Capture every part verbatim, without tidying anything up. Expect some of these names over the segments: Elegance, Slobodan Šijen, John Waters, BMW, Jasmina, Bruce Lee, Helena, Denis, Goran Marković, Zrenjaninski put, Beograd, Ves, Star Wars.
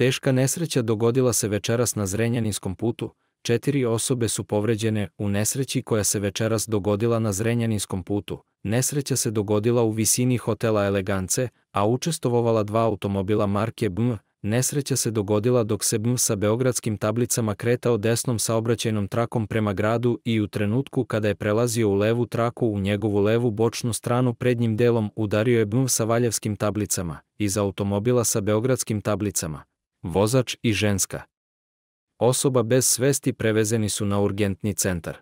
Teška nesreća dogodila se večeras na Zrenjaninskom putu, četiri osobe su povređene u nesreći koja se večeras dogodila na Zrenjaninskom putu. Nesreća se dogodila u visini hotela Elegance, a učestvovala dva automobila marke B M W. Nesreća se dogodila dok se B M W sa beogradskim tablicama kretao desnom saobraćajnom trakom prema gradu i u trenutku kada je prelazio u levu traku u njegovu levu bočnu stranu prednjim delom udario je B M W sa valjevskim tablicama, iz automobila sa beogradskim tablicama. Vozač i ženska osoba bez svesti prevezeni su na urgentni centar.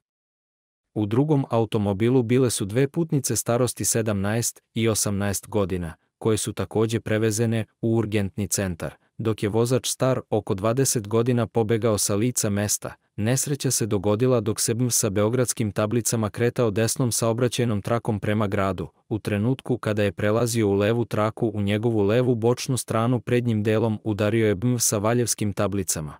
U drugom automobilu bile su dve putnice starosti sedamnaest i osamnaest godina, koje su takođe prevezene u urgentni centar, dok je vozač star oko dvadeset godina pobegao sa lica mesta. Nesreća se dogodila dok se B M W sa beogradskim tablicama kretao desnom saobraćajnom trakom prema gradu, u trenutku kada je prelazio u levu traku u njegovu levu bočnu stranu prednjim delom udario je B M W sa valjevskim tablicama.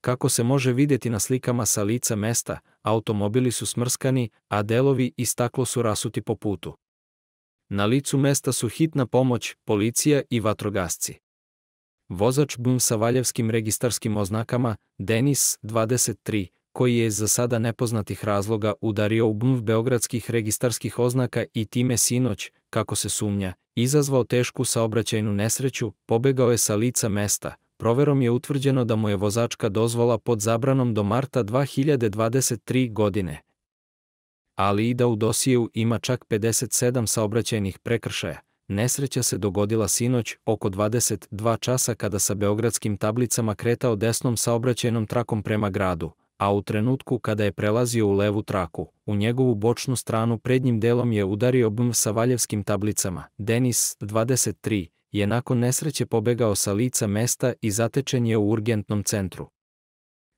Kako se može vidjeti na slikama sa lica mesta, automobili su smrskani, a delovi i staklo su rasuti po putu. Na licu mesta su hitna pomoć, policija i vatrogasci. Vozač B M W sa valjevskim registarskim oznakama, Denis, dvadeset tri, koji je za sada nepoznatih razloga udario u B M W beogradskih registarskih oznaka i time sinoć, kako se sumnja, izazvao tešku saobraćajnu nesreću, pobegao je sa lica mesta. Proverom je utvrđeno da mu je vozačka dozvola pod zabranom do marta dve hiljade dvadeset tri. godine, ali i da u dosijeu ima čak pedeset sedam saobraćajnih prekršaja. Nesreća se dogodila sinoć oko dvadeset dva časa kada sa beogradskim tablicama kretao desnom saobraćajnom trakom prema gradu, a u trenutku kada je prelazio u levu traku, u njegovu bočnu stranu prednjim delom je udario B M W sa valjevskim tablicama. Denis, dvadeset tri, je nakon nesreće pobegao sa lica mesta i zatečen je u urgentnom centru.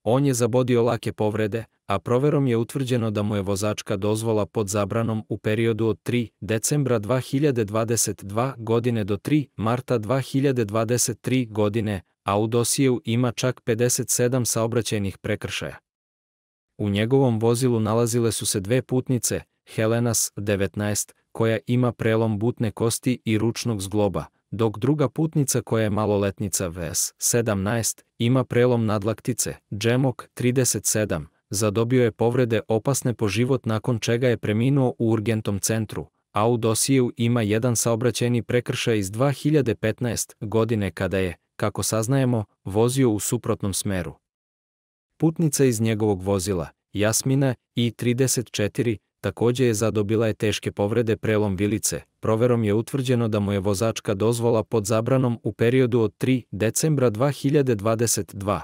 On je zabodio lake povrede, a proverom je utvrđeno da mu je vozačka dozvola pod zabranom u periodu od tri decembra dve hiljade dvadeset druge. godine do tri marta dve hiljade dvadeset tri. godine, a u dosijeu ima čak pedeset sedam saobraćajnih prekršaja. U njegovom vozilu nalazile su se dve putnice, Helena, devetnaest, koja ima prelom butne kosti i ručnog zgloba, dok druga putnica koja je maloletnica Ves, sedamnaest, ima prelom nadlaktice. Džemok, trideset sedam, zadobio je povrede opasne po život nakon čega je preminuo u urgentnom centru, a u dosijeu ima jedan saobraćajni prekršaj iz dve hiljade petnaeste. godine kada je, kako saznajemo, vozio u suprotnom smeru. Putnica iz njegovog vozila, Jasmina, i trideset četiri, takođe je zadobila je teške povrede prelom vilice. Proverom je utvrđeno da mu je vozačka dozvola pod zabranom u periodu od tri decembra dve hiljade dvadeset druge.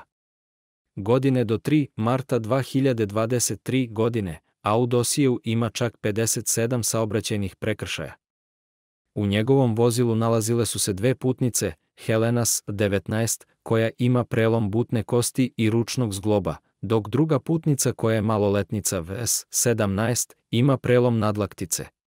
godine do tri marta dve hiljade dvadeset tri. godine, a u dosijeu ima čak pedeset sedam saobraćajnih prekršaja. U njegovom vozilu nalazile su se dve putnice, Helena, devetnaest, koja ima prelom butne kosti i ručnog zgloba, dok druga putnica koja je maloletnica Ves, sedamnaest, ima prelom nadlaktice.